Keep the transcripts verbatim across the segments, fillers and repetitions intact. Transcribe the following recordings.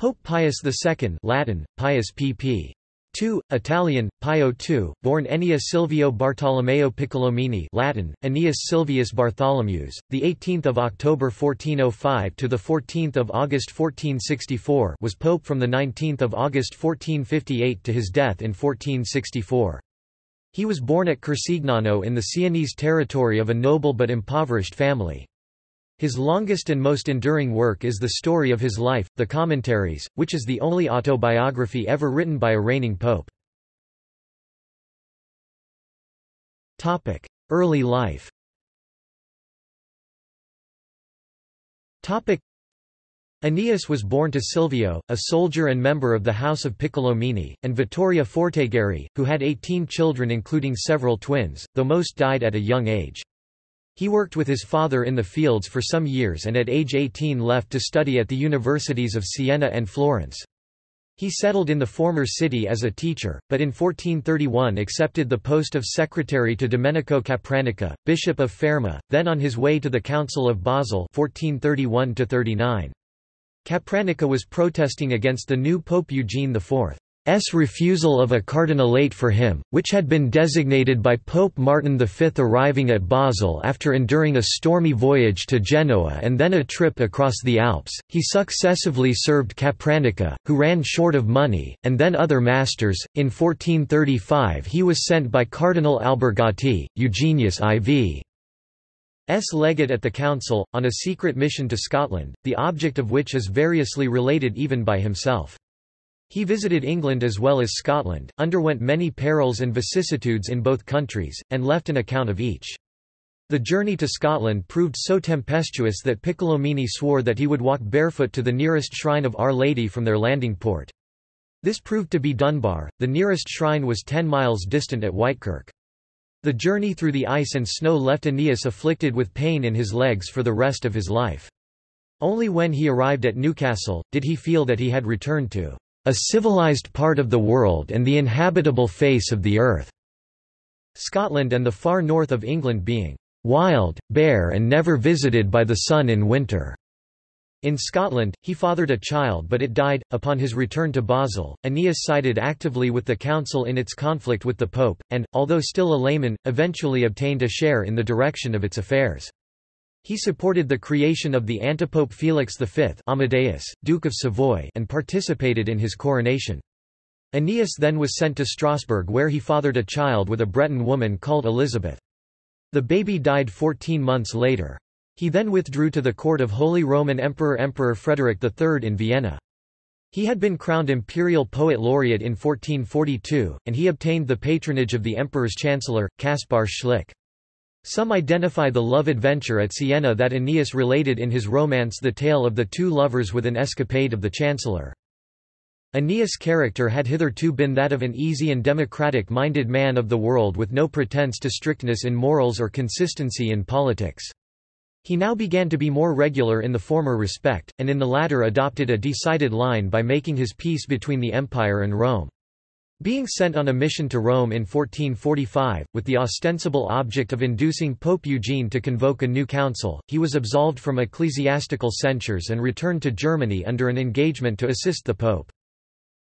Pope Pius the Second (Latin: Pius the Second) two, Italian, Pio the Second, born Aeneas Silvio Bartolomeo Piccolomini Latin, Aeneas Silvius Bartholomews, the eighteenth of October fourteen oh five to the fourteenth of August fourteen sixty-four was Pope from the nineteenth of August fourteen fifty-eight to his death in fourteen sixty-four. He was born at Corsignano in the Sienese territory of a noble but impoverished family. His longest and most enduring work is the story of his life, the Commentaries, which is the only autobiography ever written by a reigning pope. Early life. Aeneas was born to Silvio, a soldier and member of the House of Piccolomini, and Vittoria Fortegeri, who had eighteen children including several twins, though most died at a young age. He worked with his father in the fields for some years and at age eighteen left to study at the universities of Siena and Florence. He settled in the former city as a teacher, but in fourteen thirty-one accepted the post of secretary to Domenico Capranica, Bishop of Ferma, then on his way to the Council of Basel fourteen thirty-one to thirty-nine. Capranica was protesting against the new Pope Eugene the Fourth's refusal of a cardinalate for him, which had been designated by Pope Martin the Fifth, arriving at Basel after enduring a stormy voyage to Genoa and then a trip across the Alps. He successively served Capranica, who ran short of money, and then other masters. In fourteen thirty-five he was sent by Cardinal Albergati, Eugenius the Fourth's legate at the council, on a secret mission to Scotland, the object of which is variously related even by himself. He visited England as well as Scotland, underwent many perils and vicissitudes in both countries, and left an account of each. The journey to Scotland proved so tempestuous that Piccolomini swore that he would walk barefoot to the nearest shrine of Our Lady from their landing port. This proved to be Dunbar. The nearest shrine was ten miles distant at Whitekirk. The journey through the ice and snow left Aeneas afflicted with pain in his legs for the rest of his life. Only when he arrived at Newcastle, did he feel that he had returned to a civilized part of the world and the inhabitable face of the earth. Scotland and the far north of England being wild, bare and never visited by the sun in winter. In Scotland, he fathered a child but it died. Upon his return to Basel, Aeneas sided actively with the council in its conflict with the pope, and, although still a layman, eventually obtained a share in the direction of its affairs. He supported the creation of the antipope Felix the Fifth, Amadeus, Duke of Savoy, and participated in his coronation. Aeneas then was sent to Strasbourg, where he fathered a child with a Breton woman called Elizabeth. The baby died fourteen months later. He then withdrew to the court of Holy Roman Emperor Emperor Frederick the Third in Vienna. He had been crowned Imperial Poet Laureate in fourteen forty-two, and he obtained the patronage of the Emperor's chancellor, Kaspar Schlick. Some identify the love adventure at Siena that Aeneas related in his romance The Tale of the Two Lovers with an escapade of the chancellor. Aeneas' character had hitherto been that of an easy and democratic-minded man of the world with no pretense to strictness in morals or consistency in politics. He now began to be more regular in the former respect, and in the latter adopted a decided line by making his peace between the Empire and Rome. Being sent on a mission to Rome in fourteen forty-five, with the ostensible object of inducing Pope Eugene to convoke a new council, he was absolved from ecclesiastical censures and returned to Germany under an engagement to assist the Pope.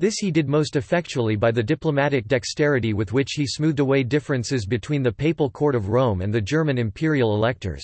This he did most effectually by the diplomatic dexterity with which he smoothed away differences between the papal court of Rome and the German imperial electors.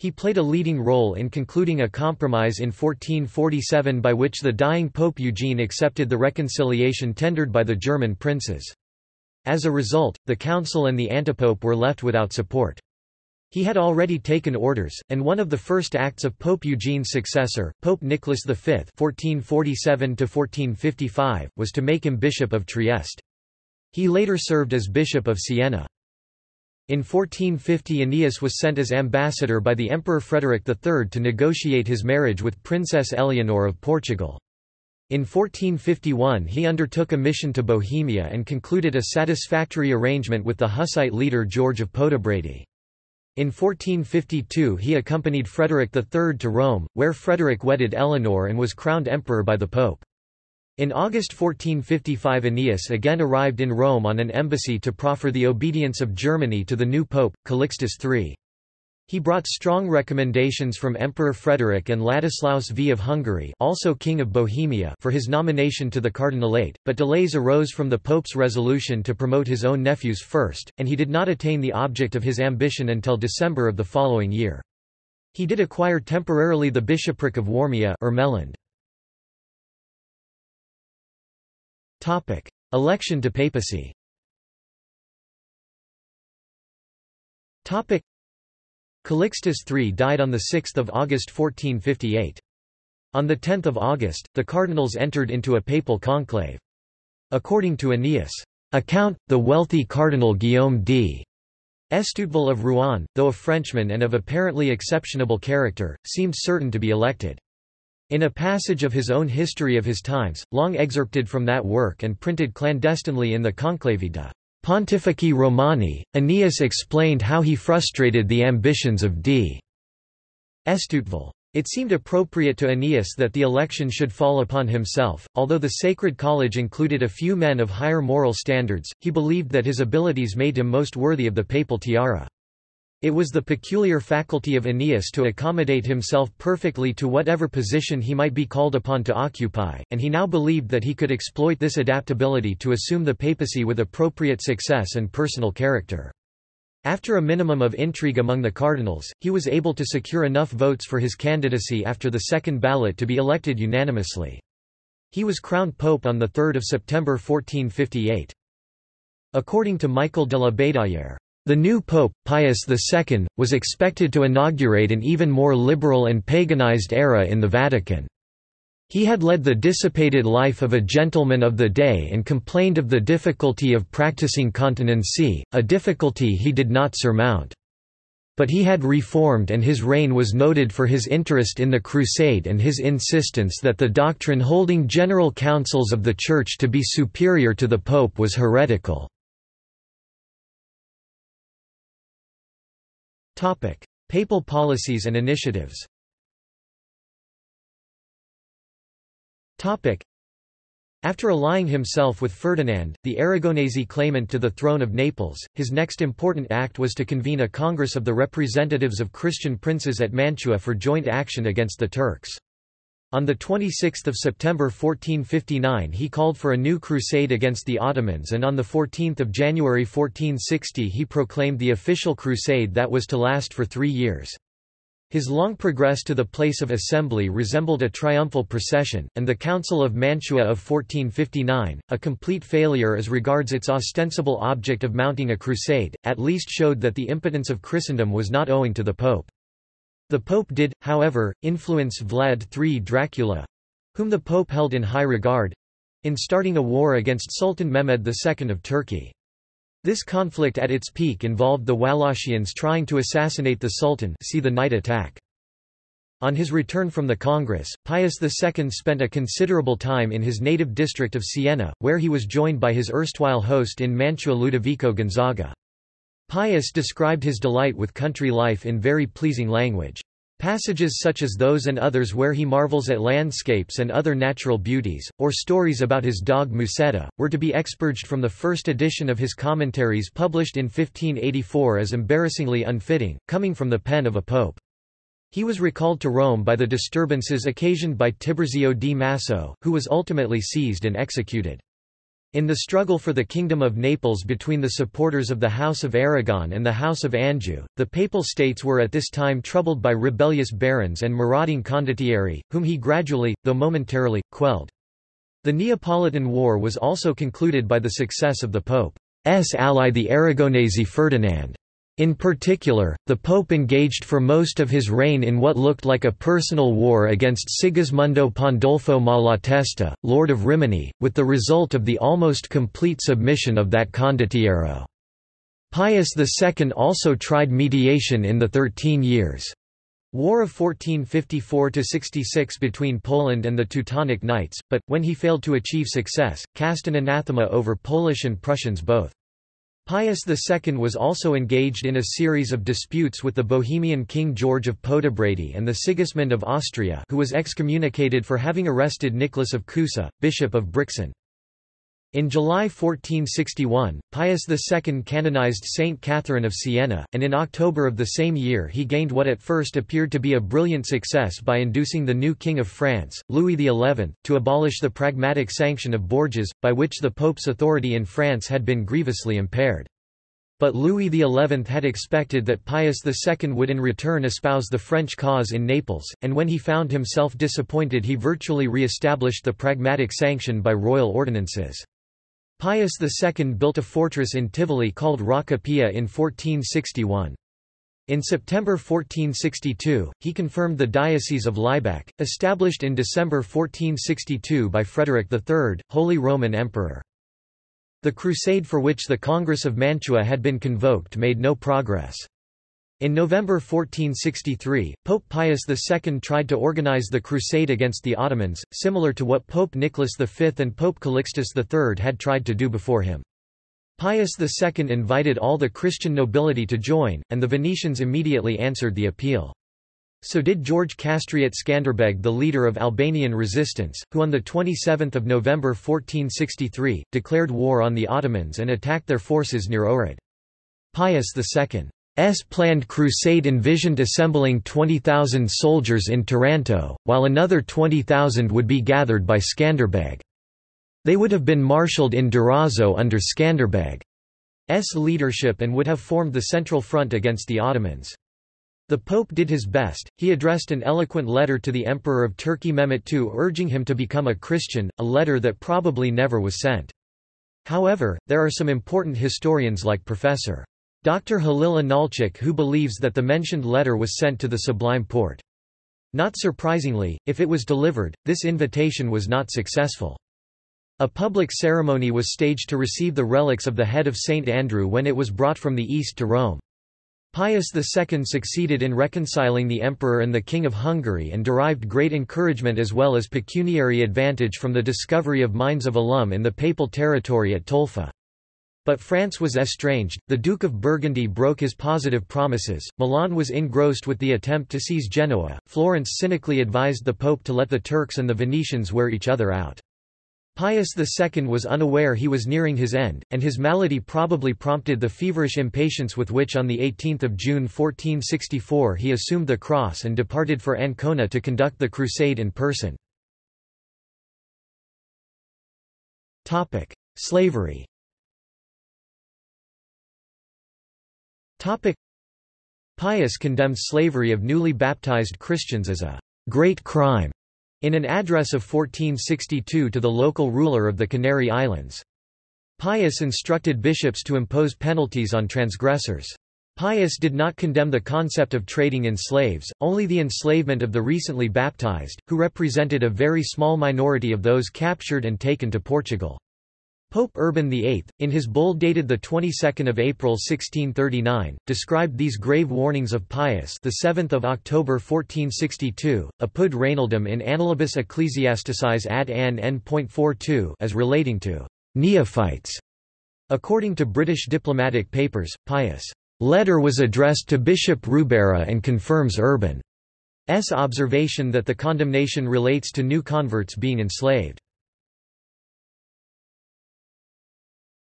He played a leading role in concluding a compromise in fourteen forty-seven by which the dying Pope Eugene accepted the reconciliation tendered by the German princes. As a result, the council and the antipope were left without support. He had already taken orders, and one of the first acts of Pope Eugene's successor, Pope Nicholas the Fifth (fourteen forty-seven to fourteen fifty-five), was to make him Bishop of Trieste. He later served as Bishop of Siena. In fourteen fifty Aeneas was sent as ambassador by the Emperor Frederick the Third to negotiate his marriage with Princess Eleanor of Portugal. In fourteen fifty-one he undertook a mission to Bohemia and concluded a satisfactory arrangement with the Hussite leader George of Poděbrady. In fourteen fifty-two he accompanied Frederick the Third to Rome, where Frederick wedded Eleanor and was crowned emperor by the Pope. In August fourteen fifty-five Aeneas again arrived in Rome on an embassy to proffer the obedience of Germany to the new pope, Calixtus the Third. He brought strong recommendations from Emperor Frederick and Ladislaus the First of Hungary, also King of Bohemia, for his nomination to the cardinalate, but delays arose from the Pope's resolution to promote his own nephews first, and he did not attain the object of his ambition until December of the following year. He did acquire temporarily the bishopric of Warmia or Meland. Topic: Election to papacy. Topic: Calixtus the Third died on the sixth of August fourteen fifty-eight. On the tenth of August, the cardinals entered into a papal conclave. According to Aeneas' account, the wealthy Cardinal Guillaume d'Estouteville of Rouen, though a Frenchman and of apparently exceptionable character, seemed certain to be elected. In a passage of his own History of his Times, long excerpted from that work and printed clandestinely in the Conclave de' Pontifici Romani, Aeneas explained how he frustrated the ambitions of d'Estouteville. It seemed appropriate to Aeneas that the election should fall upon himself. Although the Sacred College included a few men of higher moral standards, he believed that his abilities made him most worthy of the papal tiara. It was the peculiar faculty of Aeneas to accommodate himself perfectly to whatever position he might be called upon to occupy, and he now believed that he could exploit this adaptability to assume the papacy with appropriate success and personal character. After a minimum of intrigue among the cardinals, he was able to secure enough votes for his candidacy after the second ballot to be elected unanimously. He was crowned pope on the third of September fourteen fifty-eight. According to Michael de la Vedaira, the new Pope, Pius the Second, was expected to inaugurate an even more liberal and paganized era in the Vatican. He had led the dissipated life of a gentleman of the day and complained of the difficulty of practicing continency, a difficulty he did not surmount. But he had reformed, and his reign was noted for his interest in the Crusade and his insistence that the doctrine holding general councils of the Church to be superior to the Pope was heretical. Topic: Papal policies and initiatives. Topic: After allying himself with Ferdinand, the Aragonese claimant to the throne of Naples, his next important act was to convene a Congress of the representatives of Christian princes at Mantua for joint action against the Turks. On the twenty-sixth of September fourteen fifty-nine he called for a new crusade against the Ottomans, and on the fourteenth of January fourteen sixty he proclaimed the official crusade that was to last for three years. His long progress to the place of assembly resembled a triumphal procession, and the Council of Mantua of fourteen fifty-nine, a complete failure as regards its ostensible object of mounting a crusade, at least showed that the impotence of Christendom was not owing to the Pope. The Pope did, however, influence Vlad the Third Dracula—whom the Pope held in high regard—in starting a war against Sultan Mehmed the Second of Turkey. This conflict at its peak involved the Wallachians trying to assassinate the Sultan, see the night attack. On his return from the Congress, Pius the Second spent a considerable time in his native district of Siena, where he was joined by his erstwhile host in Mantua Ludovico Gonzaga. Pius described his delight with country life in very pleasing language. Passages such as those and others where he marvels at landscapes and other natural beauties, or stories about his dog Musetta, were to be expurged from the first edition of his Commentaries published in fifteen eighty-four as embarrassingly unfitting, coming from the pen of a pope. He was recalled to Rome by the disturbances occasioned by Tiberzio di Masso, who was ultimately seized and executed. In the struggle for the Kingdom of Naples between the supporters of the House of Aragon and the House of Anjou, the Papal States were at this time troubled by rebellious barons and marauding condottieri, whom he gradually, though momentarily, quelled. The Neapolitan War was also concluded by the success of the Pope's ally the Aragonese Ferdinand. In particular, the Pope engaged for most of his reign in what looked like a personal war against Sigismondo Pandolfo Malatesta, Lord of Rimini, with the result of the almost complete submission of that condottiero. Pius the Second also tried mediation in the Thirteen Years' War of fourteen fifty-four to sixty-six between Poland and the Teutonic Knights, but, when he failed to achieve success, cast an anathema over Polish and Prussians both. Pius the Second was also engaged in a series of disputes with the Bohemian King George of Poděbrady and the Sigismund of Austria, who was excommunicated for having arrested Nicholas of Cusa, Bishop of Brixen. In July fourteen sixty-one, Pius the Second canonized Saint Catherine of Siena, and in October of the same year he gained what at first appeared to be a brilliant success by inducing the new King of France, Louis the Eleventh, to abolish the Pragmatic Sanction of Borges, by which the Pope's authority in France had been grievously impaired. But Louis the Eleventh had expected that Pius the Second would in return espouse the French cause in Naples, and when he found himself disappointed he virtually re-established the Pragmatic Sanction by royal ordinances. Pius the Second built a fortress in Tivoli called Rocca Pia in fourteen sixty-one. In September fourteen sixty-two, he confirmed the Diocese of Liebach, established in December fourteen sixty-two by Frederick the Third, Holy Roman Emperor. The crusade for which the Congress of Mantua had been convoked made no progress. In November fourteen sixty-three, Pope Pius the Second tried to organize the crusade against the Ottomans, similar to what Pope Nicholas the Fifth and Pope Calixtus the Third had tried to do before him. Pius the Second invited all the Christian nobility to join, and the Venetians immediately answered the appeal. So did George Castriot Skanderbeg, the leader of Albanian resistance, who on the twenty-seventh of November fourteen sixty-three, declared war on the Ottomans and attacked their forces near Ohrid. Pius the Second's planned crusade envisioned assembling twenty thousand soldiers in Taranto, while another twenty thousand would be gathered by Skanderbeg. They would have been marshalled in Durazzo under Skanderbeg's leadership and would have formed the central front against the Ottomans. The Pope did his best. He addressed an eloquent letter to the Emperor of Turkey Mehmed the Second urging him to become a Christian, a letter that probably never was sent. However, there are some important historians like Professor Doctor Halil Analchik who believes that the mentioned letter was sent to the Sublime Porte. Not surprisingly, if it was delivered, this invitation was not successful. A public ceremony was staged to receive the relics of the head of Saint Andrew when it was brought from the east to Rome. Pius the Second succeeded in reconciling the Emperor and the King of Hungary and derived great encouragement as well as pecuniary advantage from the discovery of mines of alum in the papal territory at Tolfa. But France was estranged, the Duke of Burgundy broke his positive promises, Milan was engrossed with the attempt to seize Genoa, Florence cynically advised the Pope to let the Turks and the Venetians wear each other out. Pius the Second was unaware he was nearing his end, and his malady probably prompted the feverish impatience with which on the eighteenth of June fourteen sixty-four he assumed the cross and departed for Ancona to conduct the crusade in person. Slavery. Pius condemned slavery of newly baptized Christians as a great crime in an address of fourteen sixty-two to the local ruler of the Canary Islands. Pius instructed bishops to impose penalties on transgressors. Pius did not condemn the concept of trading in slaves, only the enslavement of the recently baptized, who represented a very small minority of those captured and taken to Portugal. Pope Urban the Eighth, in his bull dated the twenty-second of April sixteen thirty-nine, described these grave warnings of Pius. The seventh of October fourteen sixty-two, Apud Reinaldum in Annalibus Ecclesiasticae ad Ann N forty-two as relating to neophytes. According to British diplomatic papers, Pius' letter was addressed to Bishop Rubera and confirms Urban's observation that the condemnation relates to new converts being enslaved.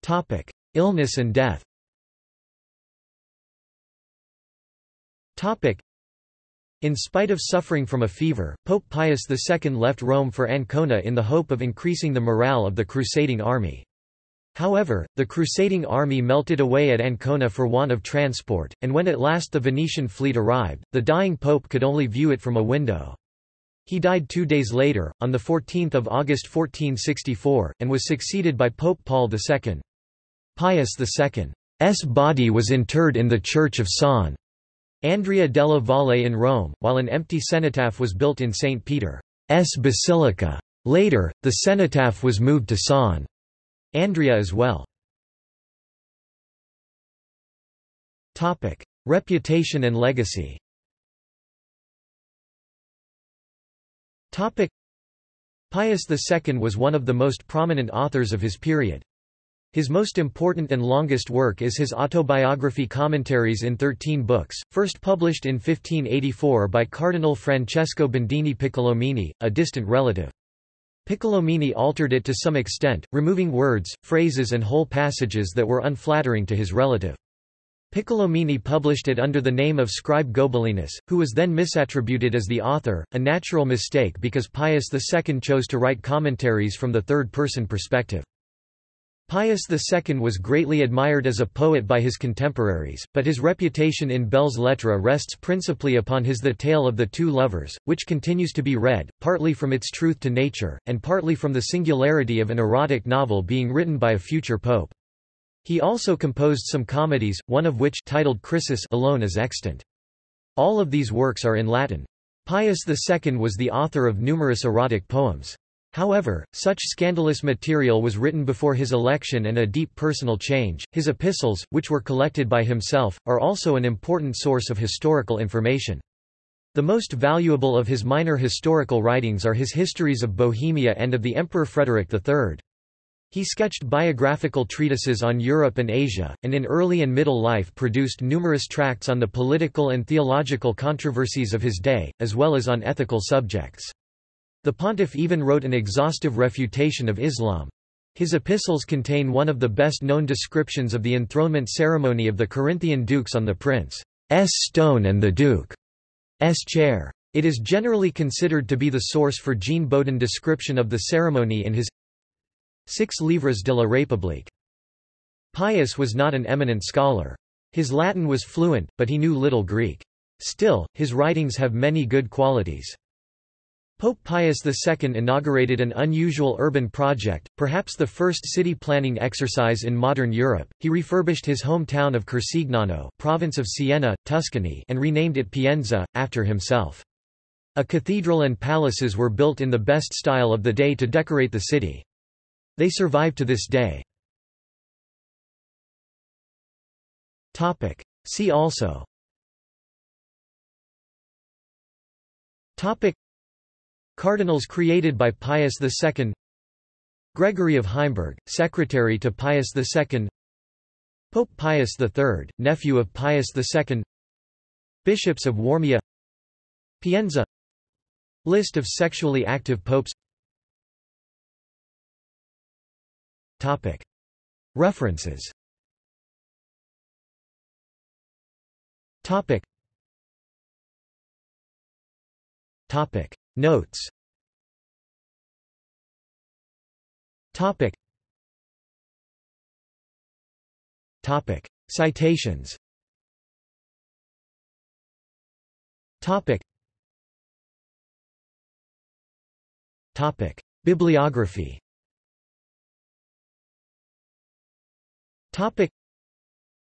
Topic: illness and death. Topic: in spite of suffering from a fever, Pope Pius the Second left Rome for Ancona in the hope of increasing the morale of the crusading army. However, the crusading army melted away at Ancona for want of transport, and when at last the Venetian fleet arrived, the dying Pope could only view it from a window. He died two days later, on the fourteenth of August fourteen sixty-four, and was succeeded by Pope Paul the Second. Pius the Second's body was interred in the church of San Andrea della Valle in Rome, while an empty cenotaph was built in Saint Peter's Basilica. Later, the cenotaph was moved to San Andrea as well. Topic: reputation and legacy. Topic: Pius the Second was one of the most prominent authors of his period. His most important and longest work is his autobiography Commentaries in thirteen books, first published in fifteen eighty-four by Cardinal Francesco Bandini Piccolomini, a distant relative. Piccolomini altered it to some extent, removing words, phrases and whole passages that were unflattering to his relative. Piccolomini published it under the name of scribe Gobelinus, who was then misattributed as the author, a natural mistake because Pius the Second chose to write commentaries from the third-person perspective. Pius the Second was greatly admired as a poet by his contemporaries, but his reputation in belles lettres rests principally upon his The Tale of the Two Lovers, which continues to be read, partly from its truth to nature, and partly from the singularity of an erotic novel being written by a future pope. He also composed some comedies, one of which titled Chrysis alone is extant. All of these works are in Latin. Pius the Second was the author of numerous erotic poems. However, such scandalous material was written before his election and a deep personal change. His epistles, which were collected by himself, are also an important source of historical information. The most valuable of his minor historical writings are his histories of Bohemia and of the Emperor Frederick the Third. He sketched biographical treatises on Europe and Asia, and in early and middle life produced numerous tracts on the political and theological controversies of his day, as well as on ethical subjects. The pontiff even wrote an exhaustive refutation of Islam. His epistles contain one of the best-known descriptions of the enthronement ceremony of the Corinthian dukes on the prince's stone and the duke's chair. It is generally considered to be the source for Jean Bodin's description of the ceremony in his Six Livres de la République. Pius was not an eminent scholar. His Latin was fluent, but he knew little Greek. Still, his writings have many good qualities. Pope Pius the Second inaugurated an unusual urban project, perhaps the first city planning exercise in modern Europe. He refurbished his hometown of Corsignano, province of Siena, Tuscany, and renamed it Pienza, after himself. A cathedral and palaces were built in the best style of the day to decorate the city. They survive to this day. See also Cardinals created by Pius the Second, Gregory of Heimberg, secretary to Pius the Second, Pope Pius the Third, nephew of Pius the Second, Bishops of Warmia, Pienza, List of sexually active popes. Topic. References. Topic. Topic. Notes. Topic. Topic. Citations. Topic. Topic. Bibliography. Topic.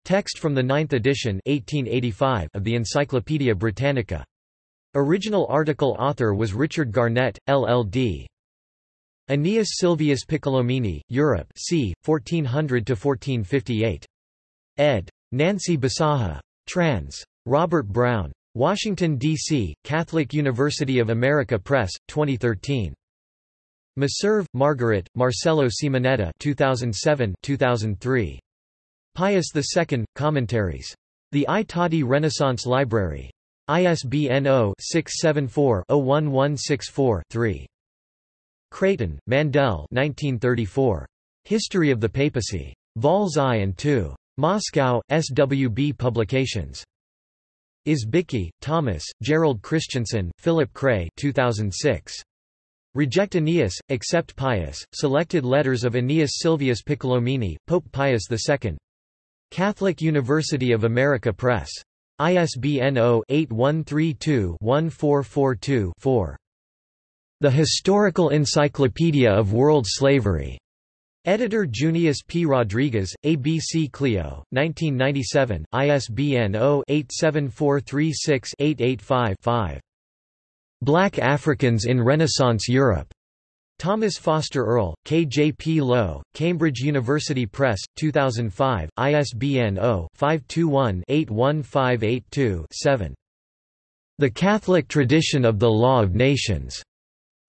Text from the ninth edition eighteen eighty-five of the Encyclopædia Britannica. Original article author was Richard Garnett, L L D. Aeneas Silvius Piccolomini, Europe, c. fourteen hundred to fourteen fifty-eight. Ed. Nancy Basaha. Trans. Robert Brown. Washington, D C, Catholic University of America Press, twenty thirteen. Meserve, Margaret, Marcello Simonetta, two thousand seven to two thousand three. Pius the Second, Commentaries. The I. Toddy Renaissance Library. I S B N zero six seven four zero one one six four three. Creighton, Mandel nineteen thirty-four. History of the Papacy. Vols one and two. Moscow, S W B Publications. Izbicki, Thomas, Gerald Christensen, Philip Cray two thousand six. Reject Aeneas, Accept Pius, Selected Letters of Aeneas Silvius Piccolomini, Pope Pius the Second. Catholic University of America Press. I S B N zero eight one three two one four four two four. The Historical Encyclopedia of World Slavery. Editor Junius P. Rodriguez, A B C Clio, nineteen ninety-seven, I S B N zero eight seven four three six eight eight five five. Black Africans in Renaissance Europe. Thomas Foster Earle, K J P Lowe, Cambridge University Press, two thousand five, I S B N zero five two one eight one five eight two seven. The Catholic Tradition of the Law of Nations.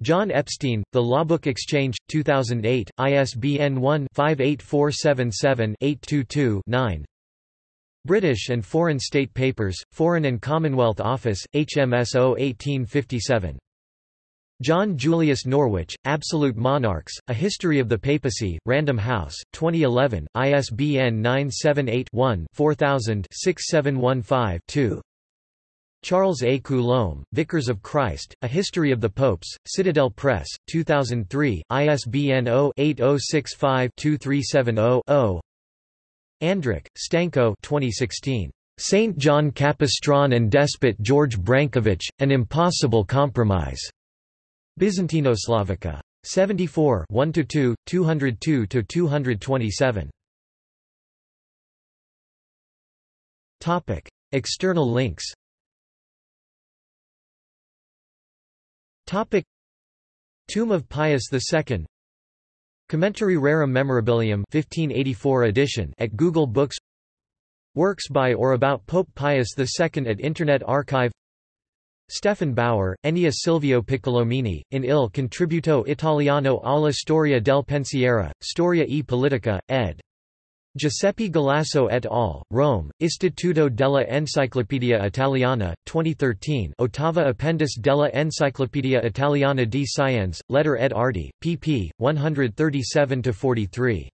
John Epstein, The Lawbook Exchange, two thousand eight, I S B N one five eight four seven seven eight two two nine. British and Foreign State Papers, Foreign and Commonwealth Office, H M S zero one eight five seven. John Julius Norwich, Absolute Monarchs, A History of the Papacy, Random House, twenty eleven, I S B N nine seven eight, one, four thousand, six seven one five, two. Charles A. Coulomb, Vicars of Christ, A History of the Popes, Citadel Press, two thousand three, I S B N zero eight zero six five two three seven zero zero. Andrick, Stanko twenty sixteen. Saint John Capistran and Despot George Brankovic, An Impossible Compromise. Byzantinoslavica. seventy-four one to two, two oh two to two twenty-seven. External links. Topic. Tomb of Pius the Second. Commentary Rerum Memorabilium fifteen eighty-four edition at Google Books. Works by or about Pope Pius the Second at Internet Archive. Stefan Bauer, Aeneas Silvio Piccolomini, in Il Contributo Italiano alla Storia del Pensiero, Storia e Politica, ed. Giuseppe Galasso et al., Rome, Istituto della Enciclopedia Italiana, twenty thirteen, ottava Appendix della Enciclopedia Italiana di Scienze, Lettere et Arti, pp. one thirty-seven to forty-three.